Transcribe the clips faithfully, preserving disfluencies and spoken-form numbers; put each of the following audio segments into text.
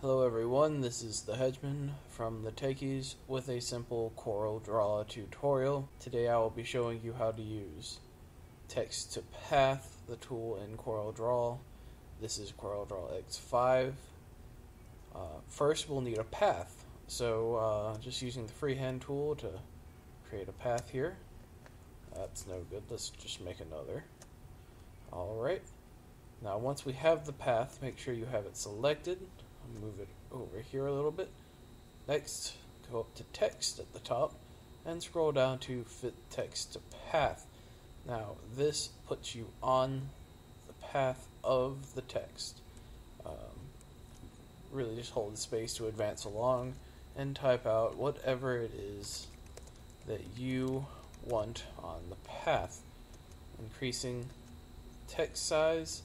Hello everyone, this is the Hedgeman from the Techies with a simple CorelDraw tutorial. Today I will be showing you how to use text to path, the tool in CorelDraw. This is CorelDraw X five. Uh, first we'll need a path, so uh, just using the freehand tool to create a path here. That's no good, let's just make another. Alright, now once we have the path, make sure you have it selected. Move it over here a little bit. Next, go up to text at the top and scroll down to fit text to path. Now this puts you on the path of the text. Um, really just hold the space to advance along and type out whatever it is that you want on the path. Increasing text size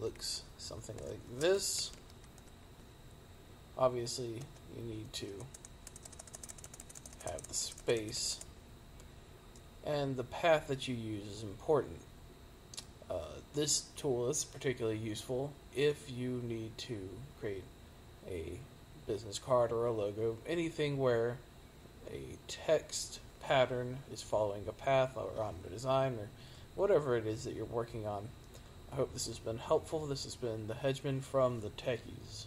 looks something like this. Obviously, you need to have the space, and the path that you use is important. Uh, this tool is particularly useful if you need to create a business card or a logo, anything where a text pattern is following a path or on a design or whatever it is that you're working on. I hope this has been helpful. This has been the Hedgeman from the Techies.